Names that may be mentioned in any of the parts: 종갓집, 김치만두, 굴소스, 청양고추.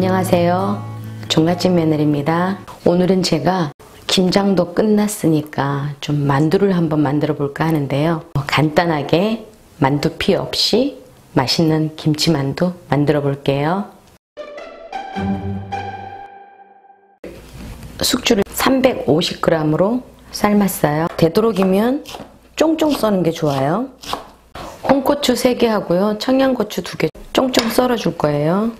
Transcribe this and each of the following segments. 안녕하세요. 종갓집 며느리입니다. 오늘은 제가 김장도 끝났으니까 좀 만두를 한번 만들어 볼까 하는데요. 간단하게 만두피 없이 맛있는 김치만두 만들어 볼게요. 숙주를 350g으로 삶았어요. 되도록이면 쫑쫑 써는 게 좋아요. 홍고추 3개 하고요. 청양고추 2개 쫑쫑 썰어 줄 거예요.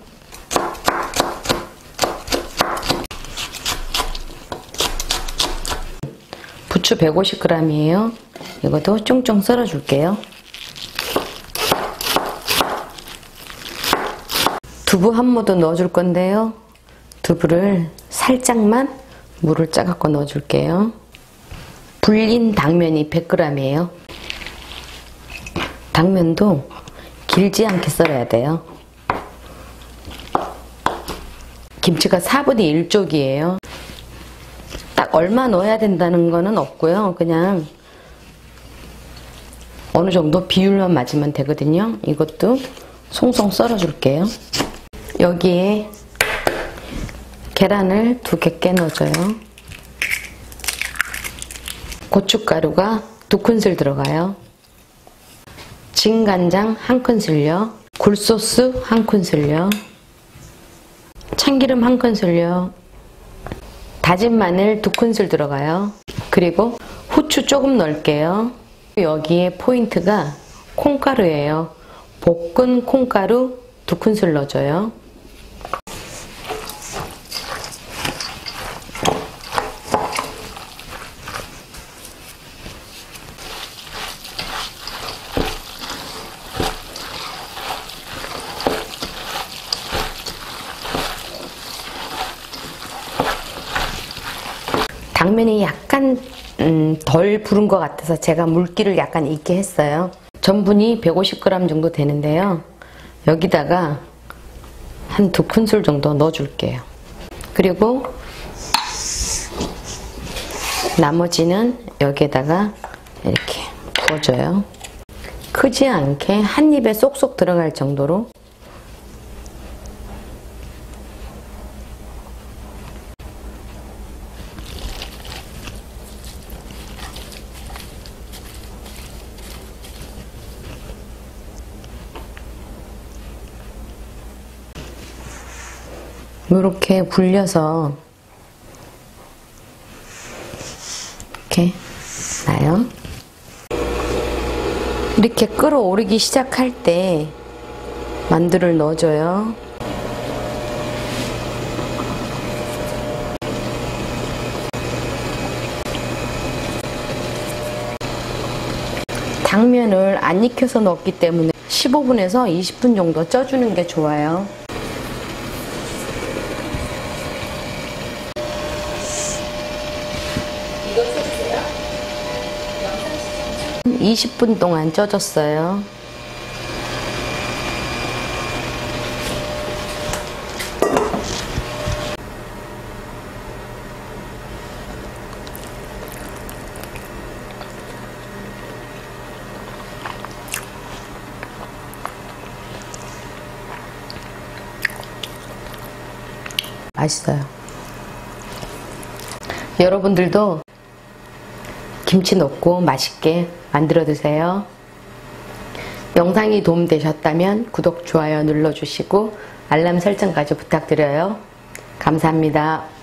부추 150g이에요. 이것도 쫑쫑 썰어 줄게요. 두부 한 모도 넣어 줄 건데요. 두부를 살짝만 물을 짜갖고 넣어 줄게요. 불린 당면이 100g이에요. 당면도 길지 않게 썰어야 돼요. 김치가 4분의 1쪽이에요. 딱 얼마 넣어야 된다는 거는 없고요. 그냥 어느 정도 비율만 맞으면 되거든요. 이것도 송송 썰어 줄게요. 여기에 계란을 2개 깨 넣어줘요. 고춧가루가 2큰술 들어가요. 진간장 1큰술요. 굴소스 1큰술요. 참기름 1큰술요. 다진 마늘 2큰술 들어가요. 그리고 후추 조금 넣을게요. 여기에 포인트가 콩가루예요. 볶은 콩가루 2큰술 넣어줘요. 당면이 약간 덜 부른 것 같아서 제가 물기를 약간 있게 했어요. 전분이 150g 정도 되는데요. 여기다가 한 2큰술 정도 넣어줄게요. 그리고 나머지는 여기에다가 이렇게 부어줘요. 크지 않게 한 입에 쏙쏙 들어갈 정도로 이렇게 불려서 이렇게 놔요. 이렇게 끓어오르기 시작할 때 만두를 넣어줘요. 당면을 안 익혀서 넣었기 때문에 15분에서 20분 정도 쪄주는 게 좋아요. 이거 쪄주세요. 20분 동안 쪄줬어요. 맛있어요. 여러분들도 김치 넣고 맛있게 만들어 드세요. 영상이 도움되셨다면 구독, 좋아요 눌러주시고 알람 설정까지 부탁드려요. 감사합니다.